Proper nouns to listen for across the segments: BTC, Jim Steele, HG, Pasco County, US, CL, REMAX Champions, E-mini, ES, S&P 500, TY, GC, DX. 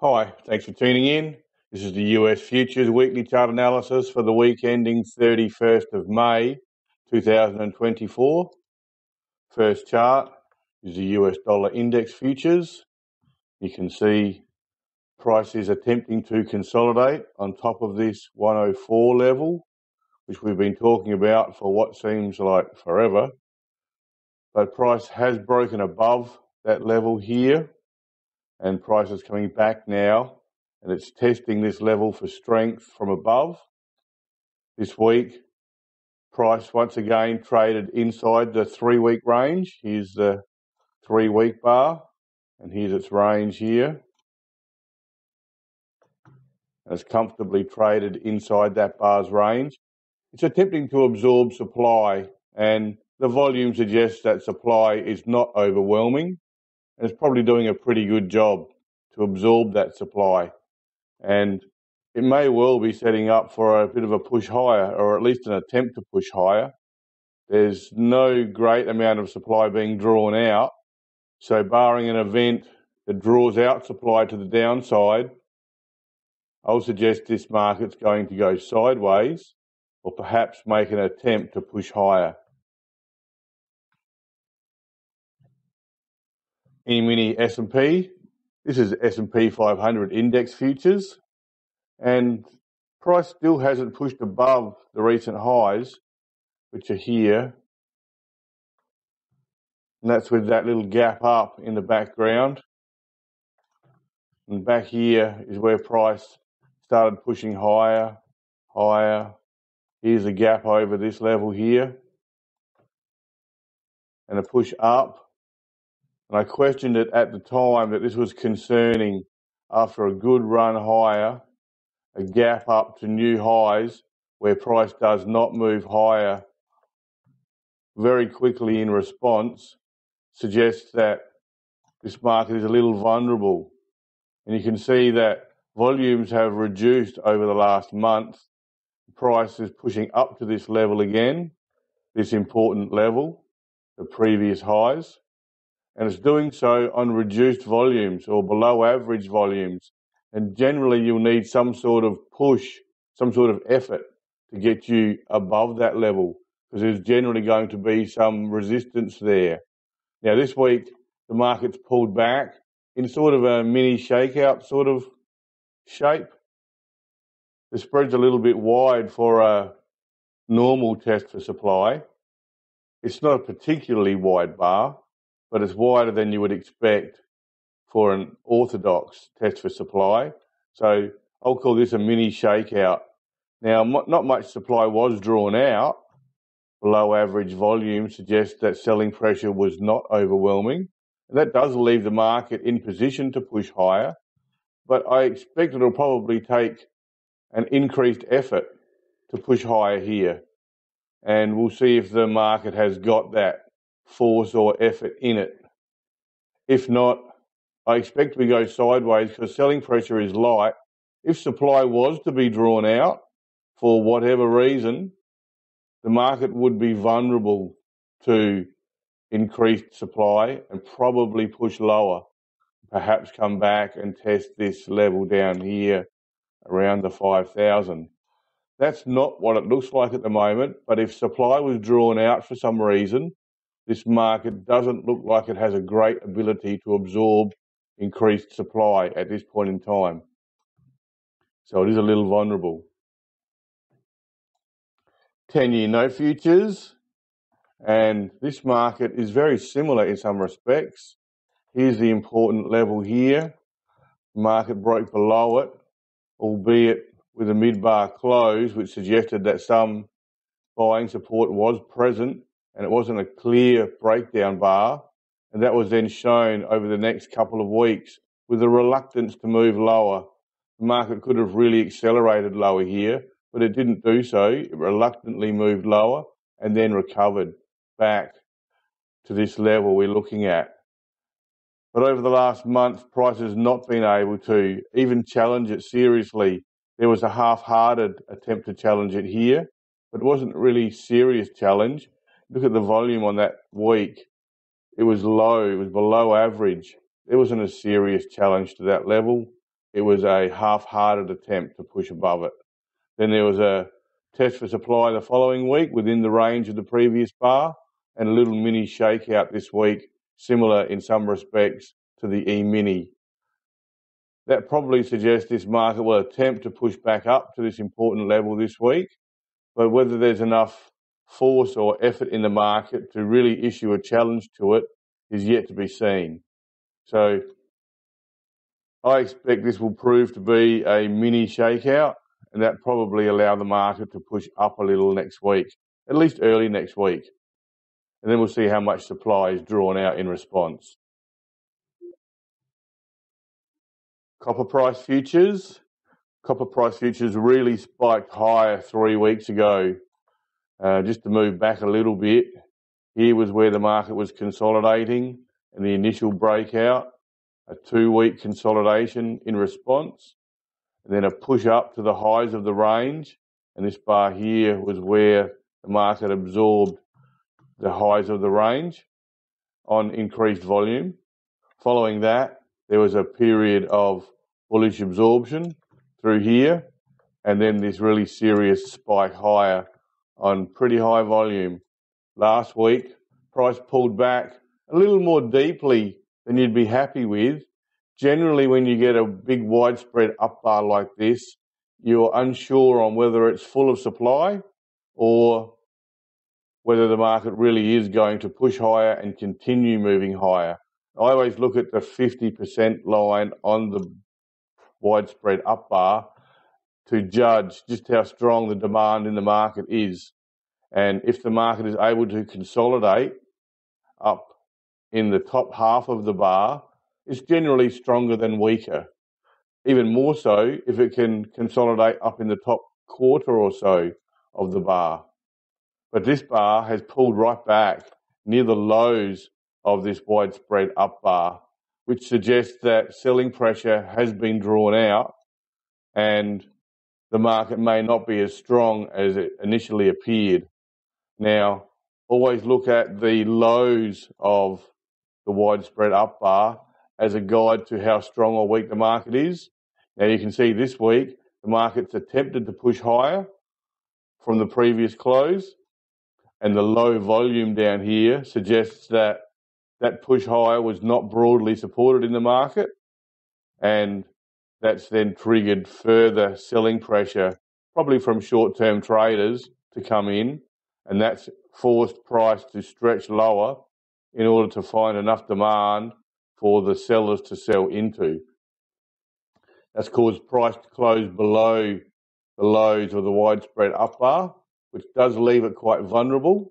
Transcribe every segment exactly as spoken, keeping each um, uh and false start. Hi, thanks for tuning in. This is the U S Futures Weekly Chart Analysis for the week ending thirty-first of May two thousand twenty-four. First chart is the U S Dollar Index Futures. You can see price is attempting to consolidate on top of this one oh four level, which we've been talking about for what seems like forever. But price has broken above that level here, and price is coming back now, and it's testing this level for strength from above. This week, price once again traded inside the three-week range. Here's the three-week bar, and here's its range here. And it's comfortably traded inside that bar's range. It's attempting to absorb supply, and the volume suggests that supply is not overwhelming. And it's probably doing a pretty good job to absorb that supply. And it may well be setting up for a bit of a push higher, or at least an attempt to push higher. There's no great amount of supply being drawn out. So barring an event that draws out supply to the downside, I'll suggest this market's going to go sideways or perhaps make an attempt to push higher. E-mini S and P, this is S and P five hundred index futures, and price still hasn't pushed above the recent highs, which are here, and that's with that little gap up in the background. And back here is where price started pushing higher, higher. Here's the gap over this level here, and a push up. And I questioned it at the time that this was concerning after a good run higher, a gap up to new highs where price does not move higher very quickly in response, suggests that this market is a little vulnerable. And you can see that volumes have reduced over the last month. Price is pushing up to this level again, this important level, the previous highs. And it's doing so on reduced volumes or below average volumes. And generally you'll need some sort of push, some sort of effort to get you above that level, because there's generally going to be some resistance there. Now this week, the market's pulled back in sort of a mini shakeout sort of shape. The spread's a little bit wide for a normal test for supply. It's not a particularly wide bar, but it's wider than you would expect for an orthodox test for supply. So I'll call this a mini shakeout. Now, not much supply was drawn out. Below average volume suggests that selling pressure was not overwhelming. And that does leave the market in position to push higher. But I expect it'll probably take an increased effort to push higher here. And we'll see if the market has got that force or effort in it. If not, I expect we go sideways because selling pressure is light. If supply was to be drawn out for whatever reason, the market would be vulnerable to increased supply and probably push lower, perhaps come back and test this level down here around the five thousand. That's not what it looks like at the moment, but if supply was drawn out for some reason, this market doesn't look like it has a great ability to absorb increased supply at this point in time. So it is a little vulnerable. ten-year note futures. And this market is very similar in some respects. Here's the important level here. Market broke below it, albeit with a mid-bar close, which suggested that some buying support was present, and it wasn't a clear breakdown bar, and that was then shown over the next couple of weeks with a reluctance to move lower. The market could have really accelerated lower here, but it didn't do so. It reluctantly moved lower and then recovered back to this level we're looking at. But over the last month, price has not been able to even challenge it seriously. There was a half-hearted attempt to challenge it here, but it wasn't really a serious challenge. Look at the volume on that week. It was low, it was below average. There wasn't a serious challenge to that level. it was a half-hearted attempt to push above it. Then there was a test for supply the following week within the range of the previous bar, and a little mini shakeout this week, similar in some respects to the E-mini. That probably suggests this market will attempt to push back up to this important level this week, but whether there's enough force or effort in the market to really issue a challenge to it is yet to be seen. So I expect this will prove to be a mini shakeout, and that probably allow the market to push up a little next week, at least early next week. And then we'll see how much supply is drawn out in response. Copper price futures. Copper price futures really spiked higher three weeks ago. Uh, just to move back a little bit, here was where the market was consolidating and the initial breakout, a two-week consolidation in response, and then a push up to the highs of the range. And this bar here was where the market absorbed the highs of the range on increased volume. Following that, there was a period of bullish absorption through here, and then this really serious spike higher on pretty high volume. Last week, price pulled back a little more deeply than you'd be happy with. Generally, when you get a big widespread up bar like this, you're unsure on whether it's full of supply or whether the market really is going to push higher and continue moving higher. I always look at the fifty percent line on the widespread up bar to judge just how strong the demand in the market is. And if the market is able to consolidate up in the top half of the bar, it's generally stronger than weaker. Even more so if it can consolidate up in the top quarter or so of the bar. But this bar has pulled right back near the lows of this widespread up bar, which suggests that selling pressure has been drawn out and the market may not be as strong as it initially appeared. Now, always look at the lows of the widespread up bar as a guide to how strong or weak the market is. Now, you can see this week, the market's attempted to push higher from the previous close, and the low volume down here suggests that that push higher was not broadly supported in the market, and that's then triggered further selling pressure, probably from short-term traders to come in, and that's forced price to stretch lower in order to find enough demand for the sellers to sell into. That's caused price to close below the lows of the widespread up bar, which does leave it quite vulnerable.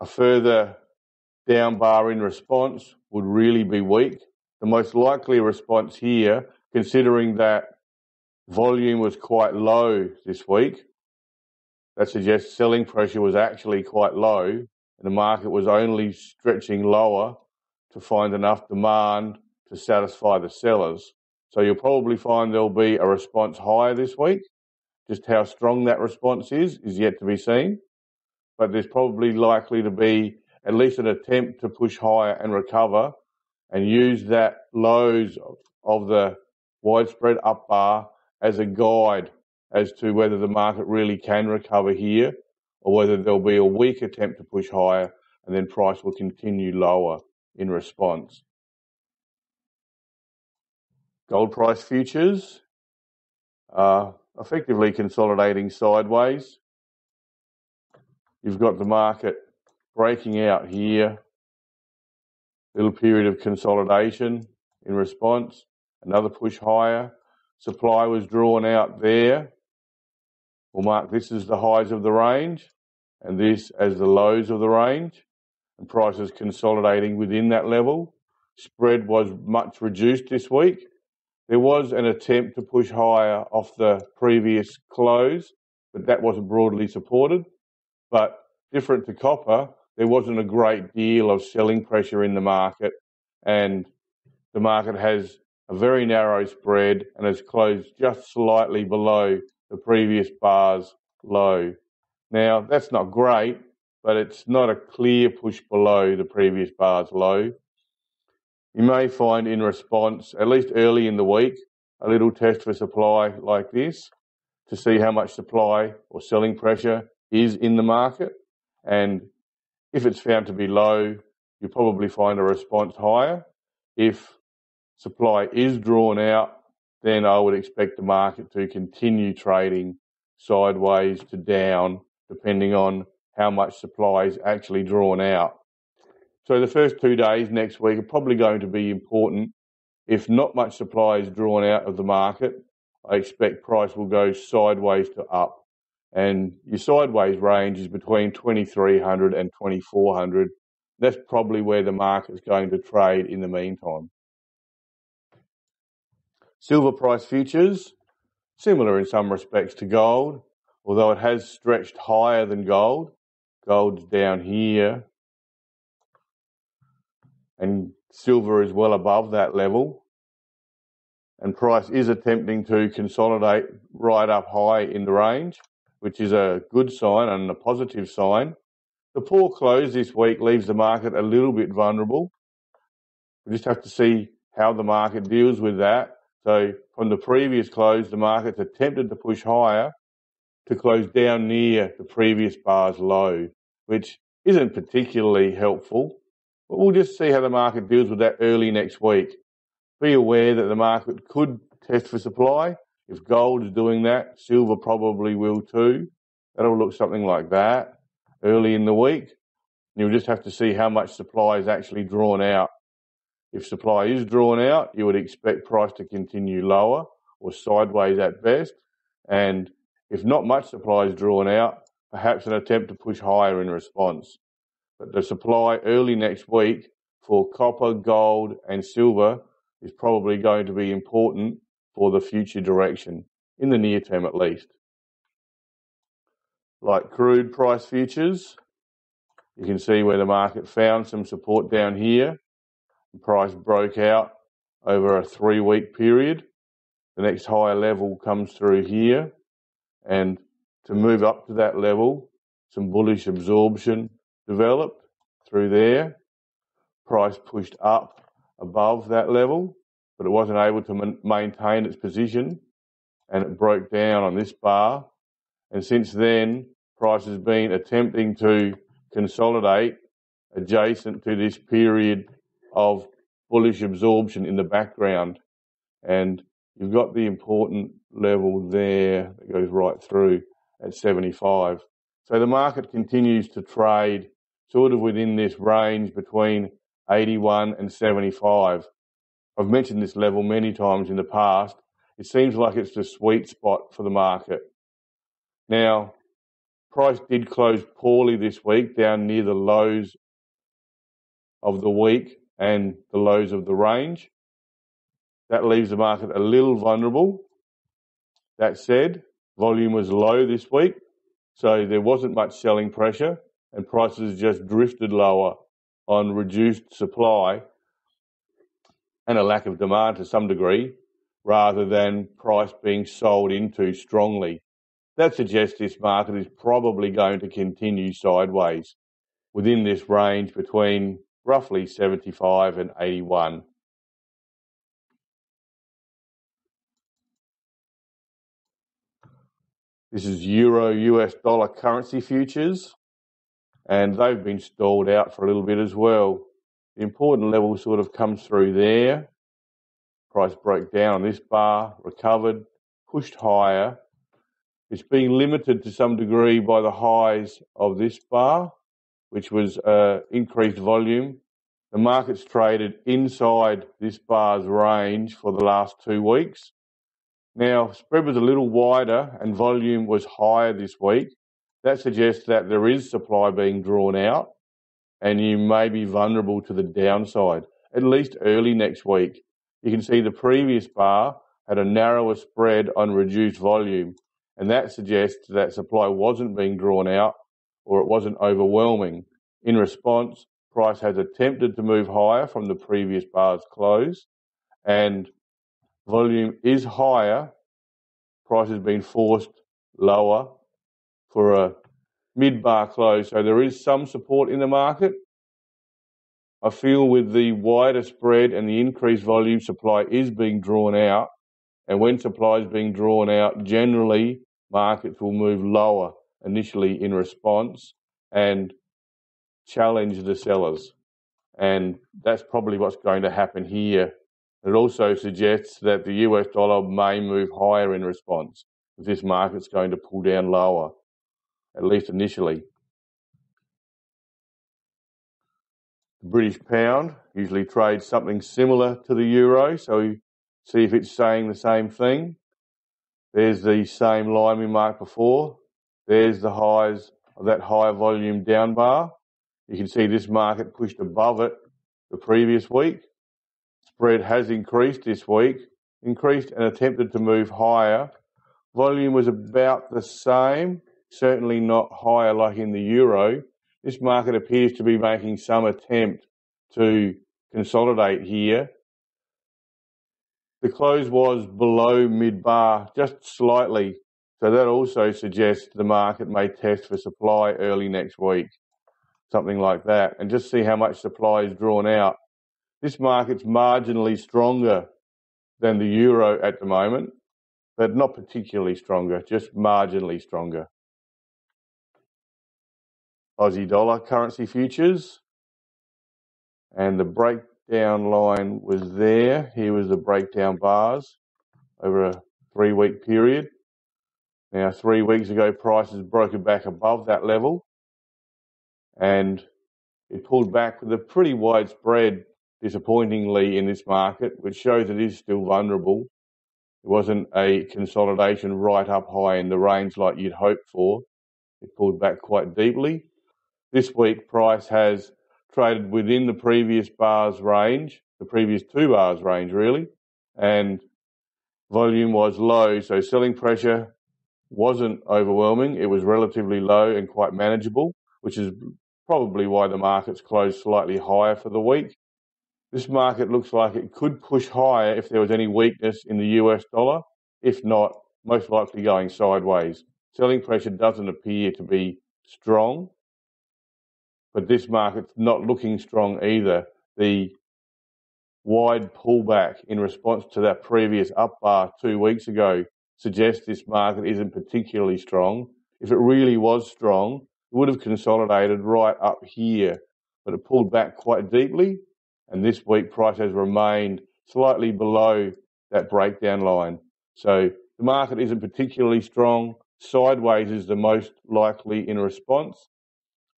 A further down bar in response would really be weak. The most likely response here, considering that volume was quite low this week, that suggests selling pressure was actually quite low and the market was only stretching lower to find enough demand to satisfy the sellers. So you'll probably find there'll be a response higher this week. Just how strong that response is, is yet to be seen. But there's probably likely to be at least an attempt to push higher and recover and use that lows of the widespread up bar as a guide as to whether the market really can recover here or whether there'll be a weak attempt to push higher and then price will continue lower in response. Gold price futures are effectively consolidating sideways. You've got the market breaking out here, little period of consolidation in response, another push higher. Supply was drawn out there. We'll mark this as the highs of the range and this as the lows of the range, and prices consolidating within that level. Spread was much reduced this week. There was an attempt to push higher off the previous close, but that wasn't broadly supported. But different to copper, there wasn't a great deal of selling pressure in the market, and the market has a very narrow spread and has closed just slightly below the previous bar's low. Now, that's not great, but it's not a clear push below the previous bar's low. You may find in response, at least early in the week, a little test for supply like this to see how much supply or selling pressure is in the market. And if it's found to be low, you probably find a response higher. If supply is drawn out, then I would expect the market to continue trading sideways to down, depending on how much supply is actually drawn out. So the first two days next week are probably going to be important. If not much supply is drawn out of the market, I expect price will go sideways to up. And your sideways range is between twenty-three hundred and twenty-four hundred. That's probably where the market is going to trade in the meantime. Silver price futures, similar in some respects to gold, although it has stretched higher than gold. Gold's down here, and silver is well above that level. And price is attempting to consolidate right up high in the range, which is a good sign and a positive sign. The poor close this week leaves the market a little bit vulnerable. We just have to see how the market deals with that. So from the previous close, the market's attempted to push higher to close down near the previous bar's low, which isn't particularly helpful. But we'll just see how the market deals with that early next week. Be aware that the market could test for supply. If gold is doing that, silver probably will too. That'll look something like that early in the week. You'll just have to see how much supply is actually drawn out. If supply is drawn out, you would expect price to continue lower or sideways at best. And if not much supply is drawn out, perhaps an attempt to push higher in response. But the supply early next week for copper, gold and silver is probably going to be important for the future direction, in the near term at least. Like crude price futures, you can see where the market found some support down here. Price broke out over a three-week period. The next higher level comes through here. And to move up to that level, some bullish absorption developed through there. Price pushed up above that level, but it wasn't able to maintain its position. And it broke down on this bar. And since then, price has been attempting to consolidate adjacent to this period of bullish absorption in the background, and you've got the important level there that goes right through at seventy-five. So the market continues to trade sort of within this range between eighty-one and seventy-five. I've mentioned this level many times in the past. It seems like it's the sweet spot for the market. Now, price did close poorly this week, down near the lows of the week and the lows of the range. That leaves the market a little vulnerable. That said, volume was low this week, so there wasn't much selling pressure, and prices just drifted lower on reduced supply and a lack of demand to some degree, rather than price being sold into strongly. That suggests this market is probably going to continue sideways within this range between roughly seventy-five and eighty-one. This is Euro U S dollar currency futures, and they've been stalled out for a little bit as well. The important level sort of comes through there. Price broke down on this bar, recovered, pushed higher. It's being limited to some degree by the highs of this bar, which was uh, increased volume. The market's traded inside this bar's range for the last two weeks. Now, spread was a little wider and volume was higher this week. That suggests that there is supply being drawn out and you may be vulnerable to the downside, at least early next week. You can see the previous bar had a narrower spread on reduced volume, and that suggests that supply wasn't being drawn out, or it wasn't overwhelming. In response, price has attempted to move higher from the previous bar's close, and volume is higher. Price has been forced lower for a mid-bar close, so there is some support in the market. I feel with the wider spread and the increased volume, supply is being drawn out. And when supply is being drawn out, generally markets will move lower initially in response and challenge the sellers. And that's probably what's going to happen here. It also suggests that the U S dollar may move higher in response, if this market's going to pull down lower, at least initially. The British pound usually trades something similar to the euro, so you see if it's saying the same thing. There's the same line we marked before. There's the highs of that higher volume down bar. You can see this market pushed above it the previous week. Spread has increased this week, increased and attempted to move higher. Volume was about the same, certainly not higher like in the euro. This market appears to be making some attempt to consolidate here. The close was below mid-bar, just slightly, so that also suggests the market may test for supply early next week, something like that, and just see how much supply is drawn out. This market's marginally stronger than the euro at the moment, but not particularly stronger, just marginally stronger. Aussie dollar currency futures. And the breakdown line was there. Here was the breakdown bars over a three-week period. Now, three weeks ago, prices broke it back above that level. And it pulled back with a pretty wide spread, disappointingly, in this market, which shows it is still vulnerable. It wasn't a consolidation right up high in the range like you'd hoped for. It pulled back quite deeply. This week, price has traded within the previous bars range, the previous two bars range, really, and volume was low, so selling pressure wasn't overwhelming. It was relatively low and quite manageable, which is probably why the market's closed slightly higher for the week. This market looks like it could push higher if there was any weakness in the U S dollar. If not, most likely going sideways. Selling pressure doesn't appear to be strong, but this market's not looking strong either. The wide pullback in response to that previous up bar two weeks ago suggests this market isn't particularly strong. If it really was strong, it would have consolidated right up here, but it pulled back quite deeply. And this week, price has remained slightly below that breakdown line. So the market isn't particularly strong. Sideways is the most likely in response,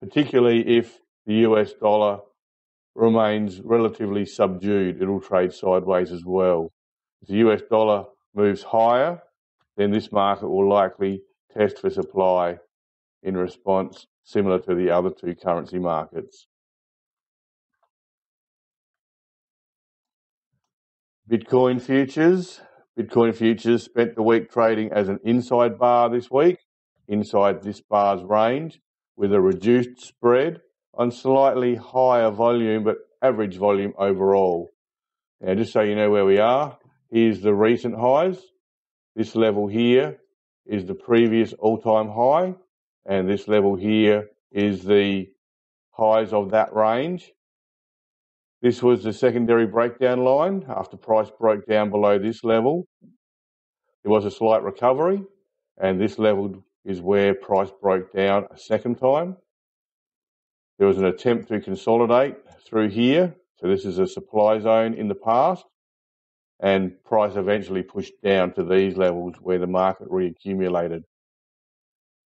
particularly if the U S dollar remains relatively subdued. It'll trade sideways as well. If the U S dollar moves higher, then this market will likely test for supply in response, similar to the other two currency markets. Bitcoin futures. Bitcoin futures spent the week trading as an inside bar this week, inside this bar's range, with a reduced spread on slightly higher volume, but average volume overall. Now, just so you know where we are, here's the recent highs. This level here is the previous all-time high, and this level here is the highs of that range. This was the secondary breakdown line after price broke down below this level. There was a slight recovery, and this level is where price broke down a second time. There was an attempt to consolidate through here. So this is a supply zone in the past, and price eventually pushed down to these levels where the market reaccumulated.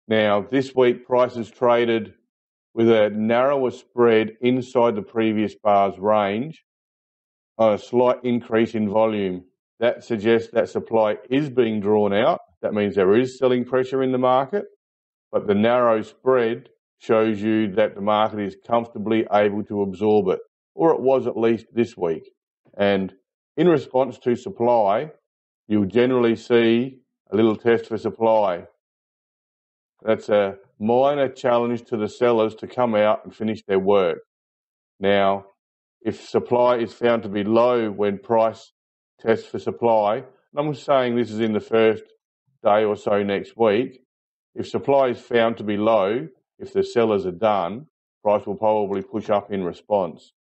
Now, this week, prices traded with a narrower spread inside the previous bar's range on a slight increase in volume. That suggests that supply is being drawn out. That means there is selling pressure in the market, but the narrow spread shows you that the market is comfortably able to absorb it, or it was at least this week. And in response to supply, you'll generally see a little test for supply. That's a minor challenge to the sellers to come out and finish their work. Now, if supply is found to be low when price tests for supply, and I'm saying this is in the first day or so next week, if supply is found to be low, if the sellers are done, price will probably push up in response.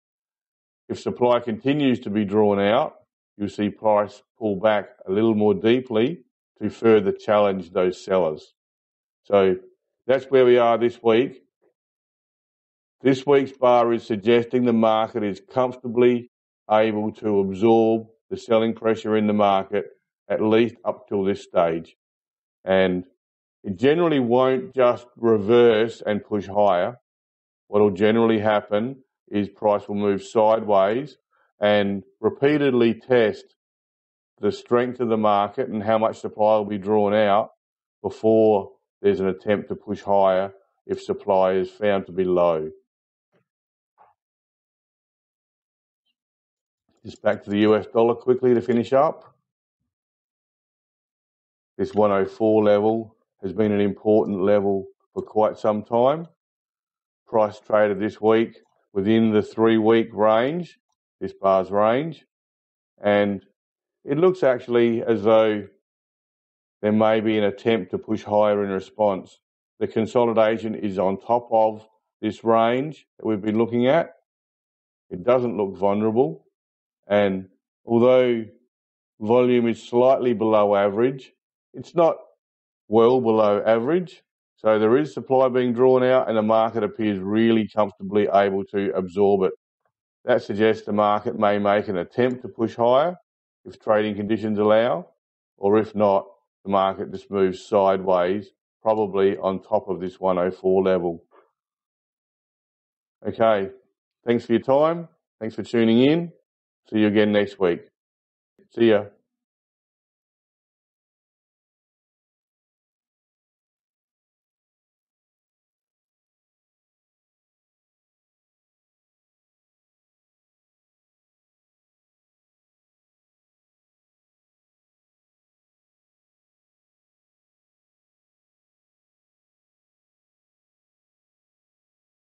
If supply continues to be drawn out, you'll see price pull back a little more deeply to further challenge those sellers. So that's where we are this week. This week's bar is suggesting the market is comfortably able to absorb the selling pressure in the market, at least up till this stage. And it generally won't just reverse and push higher. What will generally happen is price will move sideways and repeatedly test the strength of the market and how much supply will be drawn out before there's an attempt to push higher if supply is found to be low. Just back to the U S dollar quickly to finish up. This one oh four level has been an important level for quite some time. Price traded this week within the three-week range, this bar's range, and it looks actually as though there may be an attempt to push higher in response. The consolidation is on top of this range that we've been looking at. It doesn't look vulnerable, and although volume is slightly below average, it's not well below average. So there is supply being drawn out and the market appears really comfortably able to absorb it. That suggests the market may make an attempt to push higher if trading conditions allow, or if not, the market just moves sideways, probably on top of this one oh four level. Okay, thanks for your time. Thanks for tuning in. See you again next week. See ya.